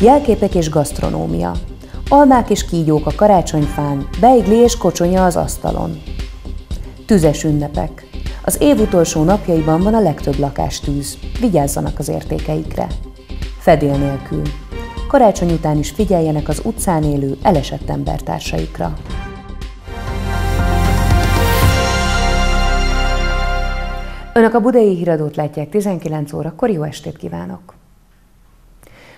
Jelképek és gasztronómia. Almák és kígyók a karácsonyfán, beigli és kocsonya az asztalon. Tüzes ünnepek. Az év utolsó napjaiban van a legtöbb lakástűz. Vigyázzanak az értékeikre. Fedél nélkül. Karácsony után is figyeljenek az utcán élő, elesett embertársaikra. Önök a Budai Híradót látják 19 órakor, jó estét kívánok!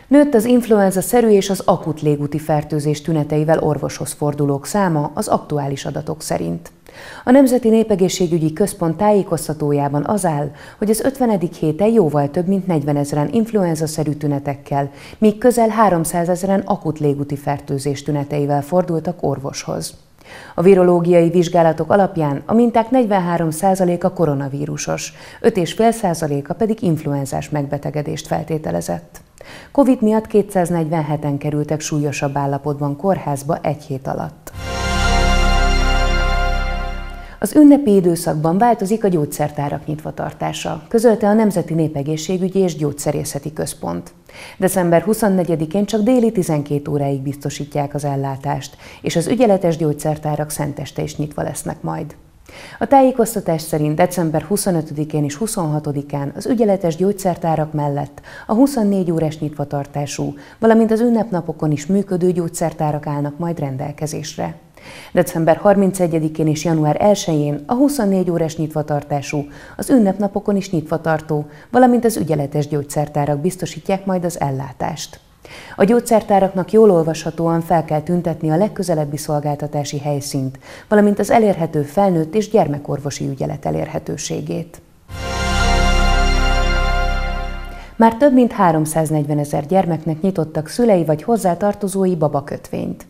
Nőtt az influenza-szerű és az akut légúti fertőzés tüneteivel orvoshoz fordulók száma az aktuális adatok szerint. A Nemzeti Népegészségügyi Központ tájékoztatójában az áll, hogy az 50. héten jóval több mint 40 000-en influenza-szerű tünetekkel, míg közel 300 000-en akut légúti fertőzés tüneteivel fordultak orvoshoz. A virológiai vizsgálatok alapján a minták 43%-a koronavírusos, 5,5%-a pedig influenzás megbetegedést feltételezett. Covid miatt 247-en kerültek súlyosabb állapotban kórházba egy hét alatt. Az ünnepi időszakban változik a gyógyszertárak nyitvatartása, közölte a Nemzeti Népegészségügyi és Gyógyszerészeti Központ. December 24-én csak déli 12 óráig biztosítják az ellátást, és az ügyeletes gyógyszertárak szenteste is nyitva lesznek majd. A tájékoztatás szerint december 25-én és 26-án az ügyeletes gyógyszertárak mellett a 24 órás nyitvatartású, valamint az ünnepnapokon is működő gyógyszertárak állnak majd rendelkezésre. December 31-én és január 1-én a 24 órás nyitvatartású, az ünnepnapokon is nyitvatartó, valamint az ügyeletes gyógyszertárak biztosítják majd az ellátást. A gyógyszertáraknak jól olvashatóan fel kell tüntetni a legközelebbi szolgáltatási helyszínt, valamint az elérhető felnőtt és gyermekorvosi ügyelet elérhetőségét. Már több mint 340 000 gyermeknek nyitottak szülei vagy hozzátartozói babakötvényt.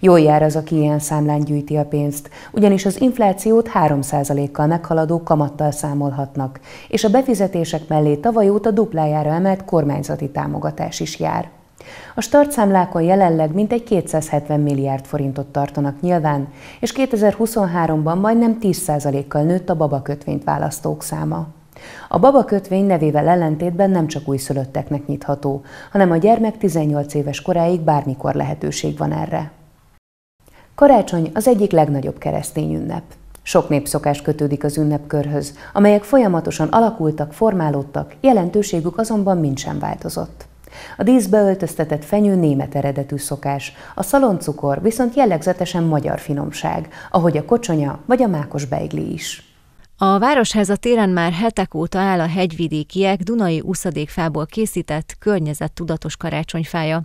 Jól jár az, aki ilyen számlán gyűjti a pénzt, ugyanis az inflációt 3%-kal meghaladó kamattal számolhatnak, és a befizetések mellé tavaly óta duplájára emelt kormányzati támogatás is jár. A startszámlákon jelenleg mintegy 270 milliárd forintot tartanak nyilván, és 2023-ban majdnem 10%-kal nőtt a babakötvényt választók száma. A babakötvény nevével ellentétben nem csak újszülötteknek nyitható, hanem a gyermek 18 éves koráig bármikor lehetőség van erre. Karácsony az egyik legnagyobb keresztény ünnep. Sok népszokás kötődik az ünnepkörhöz, amelyek folyamatosan alakultak, formálódtak, jelentőségük azonban mindsem változott. A díszbe öltöztetett fenyő német eredetű szokás, a szaloncukor viszont jellegzetesen magyar finomság, ahogy a kocsonya vagy a mákos beigli is. A Városháza téren már hetek óta áll a hegyvidékiek dunai úszadékfából készített környezettudatos karácsonyfája.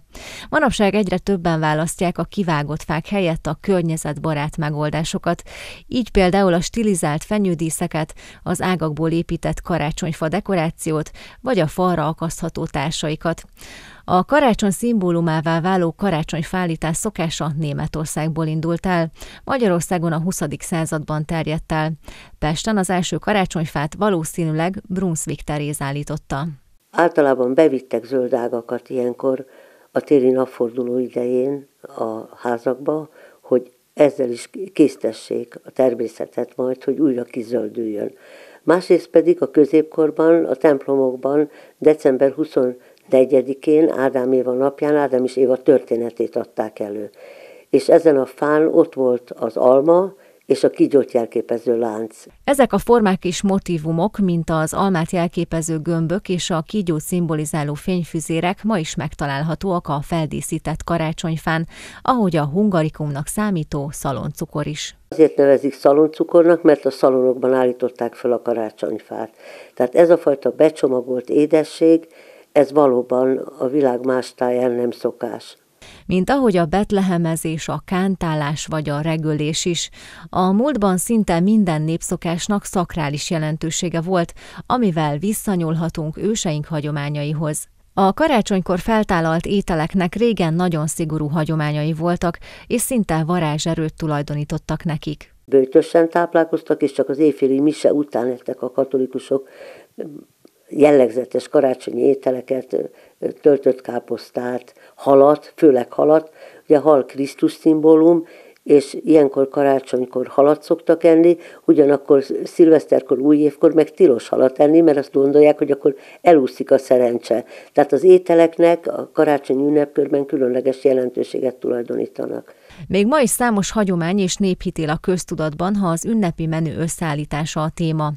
Manapság egyre többen választják a kivágott fák helyett a környezetbarát megoldásokat, így például a stilizált fenyődíszeket, az ágakból épített karácsonyfa dekorációt, vagy a falra akasztható társaikat. A karácsony szimbólumává váló karácsonyfállítás szokása Németországból indult el, Magyarországon a 20. században terjedt el. Pesten az első karácsonyfát valószínűleg Brunsvik Teréz állította. Általában bevittek zöld ágakat ilyenkor a téli napforduló idején a házakba, hogy ezzel is késztessék a természetet majd, hogy újra kizöldüljön. Másrészt pedig a középkorban, a templomokban december 24-én, Ádám Éva napján, Ádám és Éva történetét adták elő. És ezen a fán ott volt az alma és a kígyót jelképező lánc. Ezek a formák és motívumok, mint az almát jelképező gömbök és a kígyót szimbolizáló fényfüzérek ma is megtalálhatóak a feldíszített karácsonyfán, ahogy a hungarikumnak számító szaloncukor is. Azért nevezik szaloncukornak, mert a szalonokban állították fel a karácsonyfát. Tehát ez a fajta becsomagolt édesség, ez valóban a világ más táján nem szokás. Mint ahogy a betlehemezés, a kántálás vagy a regölés is. A múltban szinte minden népszokásnak szakrális jelentősége volt, amivel visszanyúlhatunk őseink hagyományaihoz. A karácsonykor feltálalt ételeknek régen nagyon szigorú hagyományai voltak, és szinte varázserőt tulajdonítottak nekik. Böjtösen táplálkoztak, és csak az éjféli mise után ettek a katolikusok jellegzetes karácsonyi ételeket, töltött káposztát, halat, főleg halat, ugye hal Krisztus szimbólum, és ilyenkor karácsonykor halat szoktak enni, ugyanakkor szilveszterkor, újévkor meg tilos halat enni, mert azt gondolják, hogy akkor elúszik a szerencse. Tehát az ételeknek a karácsony ünnepkörben különleges jelentőséget tulajdonítanak. Még ma is számos hagyomány és néphit él a köztudatban, ha az ünnepi menü összeállítása a téma.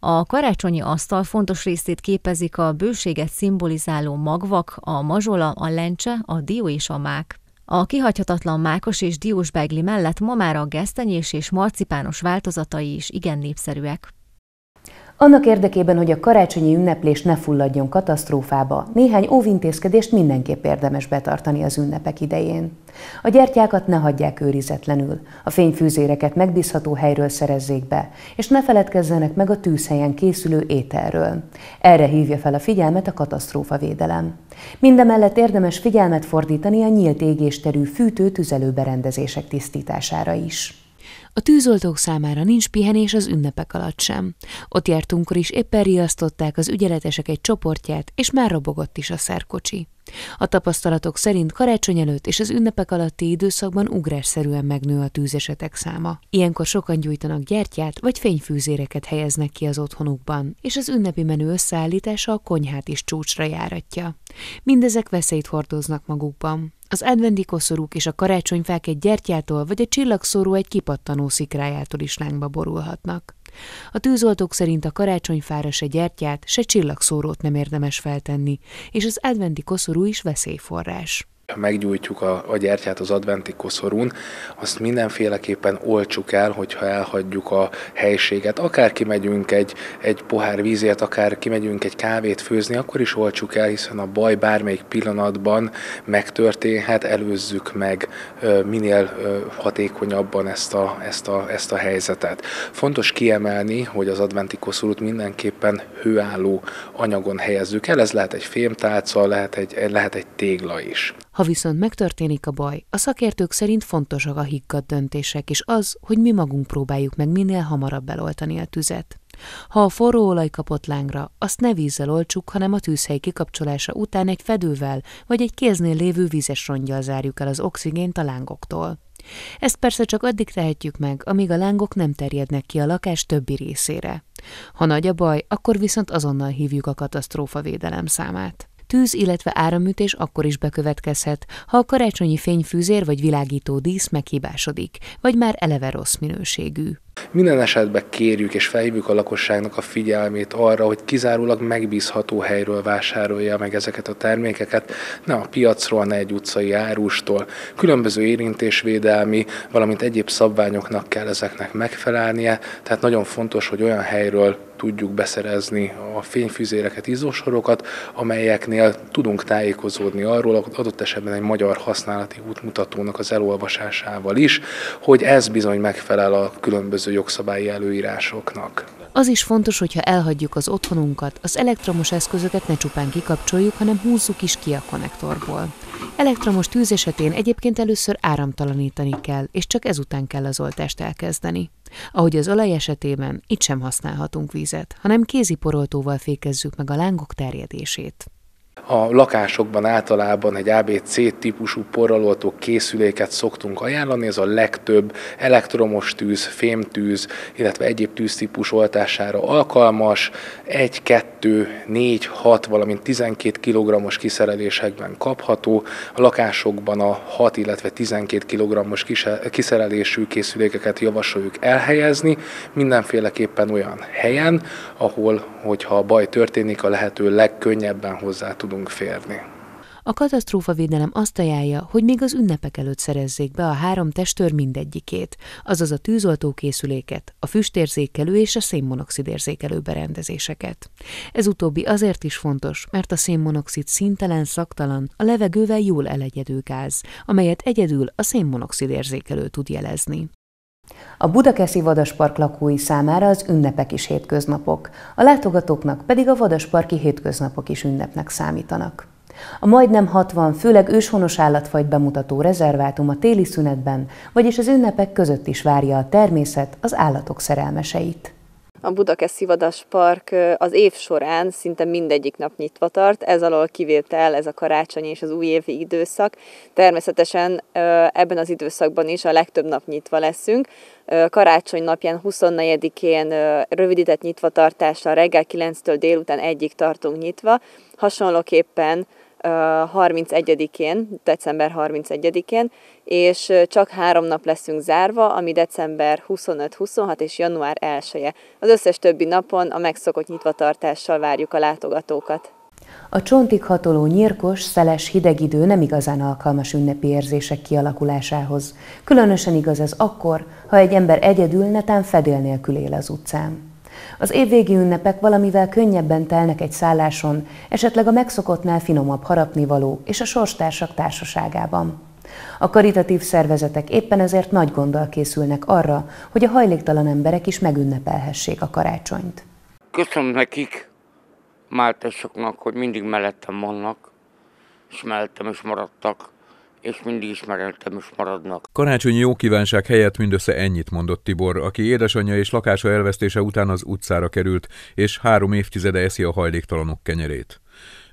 A karácsonyi asztal fontos részét képezik a bőséget szimbolizáló magvak, a mazsola, a lencse, a dió és a mák. A kihagyhatatlan mákos és diós beigli mellett ma már a gesztenyés és marcipános változatai is igen népszerűek. Annak érdekében, hogy a karácsonyi ünneplés ne fulladjon katasztrófába, néhány óvintézkedést mindenképp érdemes betartani az ünnepek idején. A gyertyákat ne hagyják őrizetlenül, a fényfűzéreket megbízható helyről szerezzék be, és ne feledkezzenek meg a tűzhelyen készülő ételről. Erre hívja fel a figyelmet a katasztrófavédelem. Mindemellett érdemes figyelmet fordítani a nyílt égésterű fűtő-tüzelő berendezések tisztítására is. A tűzoltók számára nincs pihenés az ünnepek alatt sem. Ott jártunkkor is éppen riasztották az ügyeletesek egy csoportját, és már robogott is a szerkocsi. A tapasztalatok szerint karácsony előtt és az ünnepek alatti időszakban ugrásszerűen megnő a tűzesetek száma. Ilyenkor sokan gyújtanak gyertyát vagy fényfűzéreket helyeznek ki az otthonukban, és az ünnepi menü összeállítása a konyhát is csúcsra járatja. Mindezek veszélyt hordoznak magukban. Az adventi koszorúk és a karácsonyfák egy gyertyától vagy a csillagszóró egy kipattanó szikrájától is lángba borulhatnak. A tűzoltók szerint a karácsonyfára se gyertyát, se csillagszórót nem érdemes feltenni, és az adventi koszorú is veszélyforrás. Ha meggyújtjuk a gyertyát az adventi koszorún, azt mindenféleképpen oltsuk el, hogyha elhagyjuk a helységet. Akár kimegyünk egy pohár vízért, akár kimegyünk egy kávét főzni, akkor is oltsuk el, hiszen a baj bármelyik pillanatban megtörténhet, előzzük meg minél hatékonyabban ezt a helyzetet. Fontos kiemelni, hogy az adventi koszorút mindenképpen hőálló anyagon helyezzük el, ez lehet egy fémtálca, lehet egy tégla is. Ha viszont megtörténik a baj, a szakértők szerint fontosak a higgadt döntések és az, hogy mi magunk próbáljuk meg minél hamarabb eloltani a tüzet. Ha a forró olaj kapott lángra, azt ne vízzel oltsuk, hanem a tűzhely kikapcsolása után egy fedővel vagy egy kéznél lévő vízes ronggyal zárjuk el az oxigént a lángoktól. Ezt persze csak addig tehetjük meg, amíg a lángok nem terjednek ki a lakás többi részére. Ha nagy a baj, akkor viszont azonnal hívjuk a katasztrófavédelem számát. Tűz, illetve áramütés akkor is bekövetkezhet, ha a karácsonyi fényfűzér vagy világító dísz meghibásodik, vagy már eleve rossz minőségű. Minden esetben kérjük és felhívjuk a lakosságnak a figyelmét arra, hogy kizárólag megbízható helyről vásárolja meg ezeket a termékeket, ne a piacról, ne egy utcai árustól. Különböző érintésvédelmi, valamint egyéb szabványoknak kell ezeknek megfelelnie, tehát nagyon fontos, hogy olyan helyről tudjuk beszerezni a fényfűzéreket, izzósorokat, amelyeknél tudunk tájékozódni arról, adott esetben egy magyar használati útmutatónak az elolvasásával is, hogy ez bizony megfelel a különböző jogszabályi előírásoknak. Az is fontos, hogyha elhagyjuk az otthonunkat, az elektromos eszközöket ne csupán kikapcsoljuk, hanem húzzuk is ki a konnektorból. Elektromos tűz esetén egyébként először áramtalanítani kell, és csak ezután kell az oltást elkezdeni. Ahogy az olaj esetében, itt sem használhatunk vízet, hanem kéziporoltóval fékezzük meg a lángok terjedését. A lakásokban általában egy ABC-típusú porraloltó készüléket szoktunk ajánlani, ez a legtöbb elektromos tűz, fémtűz, illetve egyéb tűztípus oltására alkalmas, 1, 2, 4, 6, valamint 12 kg-os kiszerelésekben kapható, a lakásokban a 6, illetve 12 kg-os kiszerelésű készülékeket javasoljuk elhelyezni, mindenféleképpen olyan helyen, ahol, hogyha baj történik, a lehető legkönnyebben hozzá tudunk férni. A katasztrófavédelem azt ajánlja, hogy még az ünnepek előtt szerezzék be a 3 testőr mindegyikét, azaz a tűzoltókészüléket, a füstérzékelő és a szénmonoxidérzékelő berendezéseket. Ez utóbbi azért is fontos, mert a szénmonoxid színtelen, szaktalan, a levegővel jól elegyedő gáz, amelyet egyedül a szénmonoxidérzékelő tud jelezni. A Budakeszi Vadaspark lakói számára az ünnepek is hétköznapok, a látogatóknak pedig a vadasparki hétköznapok is ünnepnek számítanak. A majdnem 60, főleg őshonos állatfajt bemutató rezervátum a téli szünetben, vagyis az ünnepek között is várja a természet az állatok szerelmeseit. A Budakeszi Vadaspark az év során szinte mindegyik nap nyitva tart, ez alól kivétel ez a karácsonyi és az újévi időszak. Természetesen ebben az időszakban is a legtöbb nap nyitva leszünk. Karácsony napján 24-én rövidített nyitvatartással reggel 9-től délután 1-ig tartunk nyitva, hasonlóképpen december 31-én, és csak 3 nap leszünk zárva, ami december 25, 26 és január 1-je. Az összes többi napon a megszokott nyitvatartással várjuk a látogatókat. A csontig hatoló nyírkos, szeles, hideg idő nem igazán alkalmas ünnepi érzések kialakulásához. Különösen igaz ez akkor, ha egy ember egyedül, netán fedél nélkül él az utcán. Az évvégi ünnepek valamivel könnyebben telnek egy szálláson, esetleg a megszokottnál finomabb harapnivaló és a sorstársak társaságában. A karitatív szervezetek éppen ezért nagy gonddal készülnek arra, hogy a hajléktalan emberek is megünnepelhessék a karácsonyt. Köszönöm nekik, máltaisoknak, hogy mindig mellettem vannak, és mellettem is maradtak, és mindig ismereltem is maradnak. Karácsonyi jókívánság helyett mindössze ennyit mondott Tibor, aki édesanyja és lakása elvesztése után az utcára került, és 3 évtizede eszi a hajléktalanok kenyerét.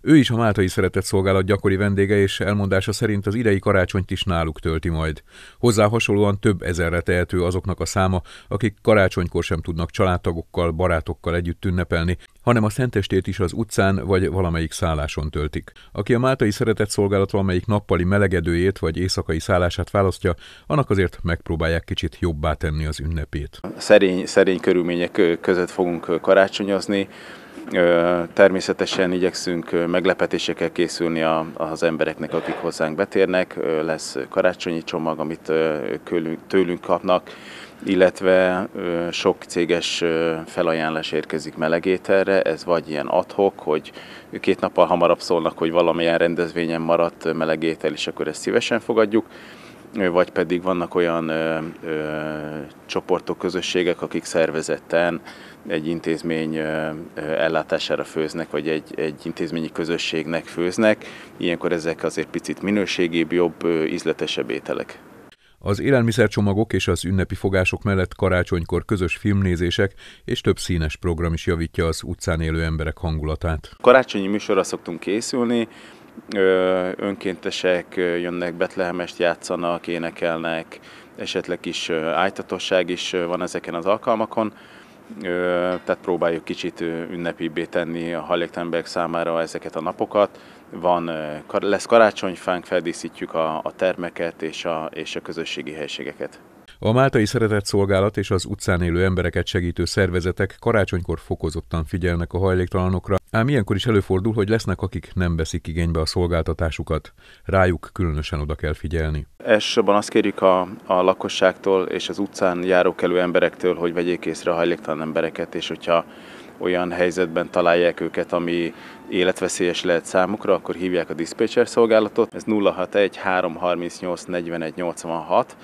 Ő is a Máltai Szeretetszolgálat gyakori vendége, és elmondása szerint az idei karácsonyt is náluk tölti majd. Hozzá hasonlóan több ezerre tehető azoknak a száma, akik karácsonykor sem tudnak családtagokkal, barátokkal együtt ünnepelni, hanem a szentestét is az utcán vagy valamelyik szálláson töltik. Aki a Máltai Szeretetszolgálat valamelyik nappali melegedőjét vagy éjszakai szállását választja, annak azért megpróbálják kicsit jobbá tenni az ünnepét. Szerény körülmények között fogunk karácsonyozni. Természetesen igyekszünk meglepetésekkel készülni az embereknek, akik hozzánk betérnek. Lesz karácsonyi csomag, amit tőlünk kapnak, illetve sok céges felajánlás érkezik melegételre. Ez vagy ilyen ad hoc, hogy 2 nappal hamarabb szólnak, hogy valamilyen rendezvényen maradt melegétel, és akkor ezt szívesen fogadjuk. Vagy pedig vannak olyan csoportok, közösségek, akik szervezetten egy intézmény ellátására főznek, vagy egy intézményi közösségnek főznek. Ilyenkor ezek azért picit minőségébb, jobb, ízletesebb ételek. Az élelmiszercsomagok és az ünnepi fogások mellett karácsonykor közös filmnézések és több színes program is javítja az utcán élő emberek hangulatát. Karácsonyi műsorra szoktunk készülni, önkéntesek jönnek, betlehemest játszanak, énekelnek, esetleg kis ájtatosság is van ezeken az alkalmakon, tehát próbáljuk kicsit ünnepibbé tenni a hajléktalan emberek számára ezeket a napokat. Lesz karácsonyfánk, feldíszítjük a termeket és a közösségi helységeket. A Máltai Szeretetszolgálat és az utcán élő embereket segítő szervezetek karácsonykor fokozottan figyelnek a hajléktalanokra, ám ilyenkor is előfordul, hogy lesznek, akik nem veszik igénybe a szolgáltatásukat. Rájuk különösen oda kell figyelni. Elsősorban azt kérjük a lakosságtól és az utcán járókelő emberektől, hogy vegyék észre a hajléktalan embereket, és hogyha olyan helyzetben találják őket, ami életveszélyes lehet számukra, akkor hívják a diszpécser szolgálatot. Ez 061 338 41 86.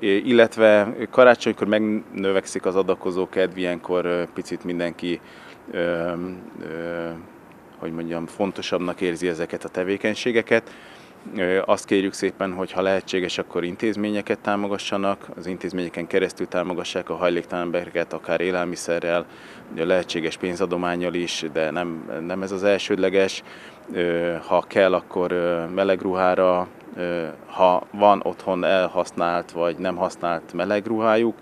Illetve karácsonykor megnövekszik az adakozó kedv, ilyenkor picit mindenki, hogy mondjam, fontosabbnak érzi ezeket a tevékenységeket. Azt kérjük szépen, hogy ha lehetséges, akkor intézményeket támogassanak, az intézményeken keresztül támogassák a hajléktalan embereket, akár élelmiszerrel, a lehetséges pénzadománnyal is, de nem ez az elsődleges. Ha kell, akkor melegruhára, ha van otthon elhasznált vagy nem használt melegruhájuk,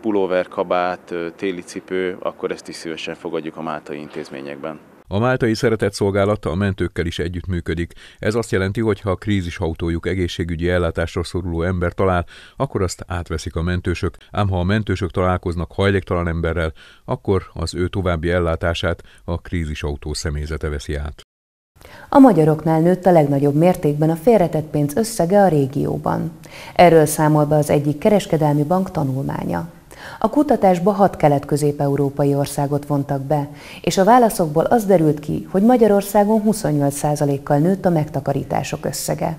pulóver, kabát, téli cipő, akkor ezt is szívesen fogadjuk a máltai intézményekben. A Máltai Szeretetszolgálat a mentőkkel is együttműködik. Ez azt jelenti, hogy ha a krízisautójuk egészségügyi ellátásra szoruló ember talál, akkor azt átveszik a mentősök, ám ha a mentősök találkoznak hajléktalan emberrel, akkor az ő további ellátását a krízisautó személyzete veszi át. A magyaroknál nőtt a legnagyobb mértékben a félretett pénz összege a régióban. Erről számol be az egyik kereskedelmi bank tanulmánya. A kutatásba 6 kelet-közép-európai országot vontak be, és a válaszokból az derült ki, hogy Magyarországon 28%-kal nőtt a megtakarítások összege.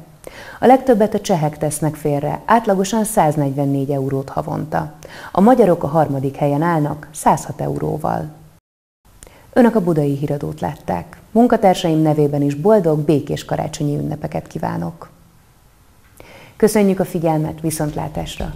A legtöbbet a csehek tesznek félre, átlagosan 144 eurót havonta. A magyarok a 3. helyen állnak, 106 euróval. Önök a Budai Híradót látták. Munkatársaim nevében is boldog, békés karácsonyi ünnepeket kívánok. Köszönjük a figyelmet, viszontlátásra!